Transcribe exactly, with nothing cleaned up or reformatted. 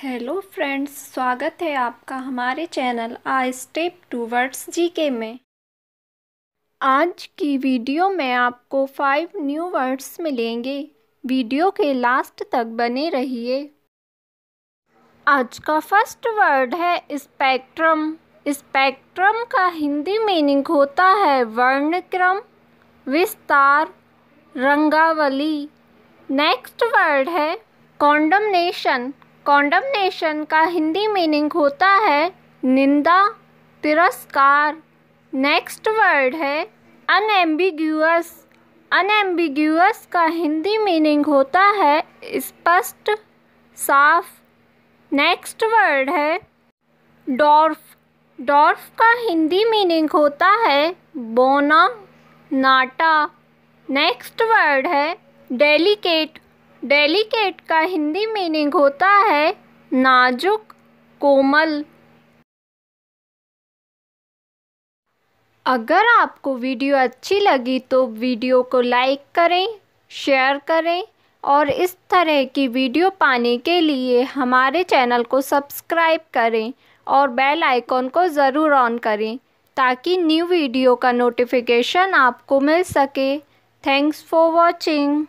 Hello friends, स्वागत है आपका हमारे channel I step towards G K में। आज की वीडियो में आपको फाइव न्यू वर्ड्स मिलेंगे। वीडियो के लास्ट तक बने रहिए। आज का फर्स्ट वर्ड है स्पेक्ट्रम। स्पेक्ट्रम का हिंदी मीनिंग होता है वर्णक्रम, विस्तार, रंगावली। नेक्स्ट वर्ड है कॉन्डमनेशन। कॉन्डमनेशन का हिंदी मीनिंग होता है निंदा, तिरस्कार। नेक्स्ट वर्ड है अनएम्बिग्यूअस। अनएम्बिग्यूअस का हिंदी मीनिंग होता है स्पष्ट, साफ। नेक्स्ट वर्ड है डॉर्फ। डॉर्फ का हिंदी मीनिंग होता है बोना, नाटा। नेक्स्ट वर्ड है डेलिकेट। डेलिकेट का हिंदी मीनिंग होता है नाजुक, कोमल। अगर आपको वीडियो अच्छी लगी तो वीडियो को लाइक करें, शेयर करें और इस तरह की वीडियो पाने के लिए हमारे चैनल को सब्सक्राइब करें और बेल आइकॉन को ज़रूर ऑन करें ताकि न्यू वीडियो का नोटिफिकेशन आपको मिल सके। Thanks for watching.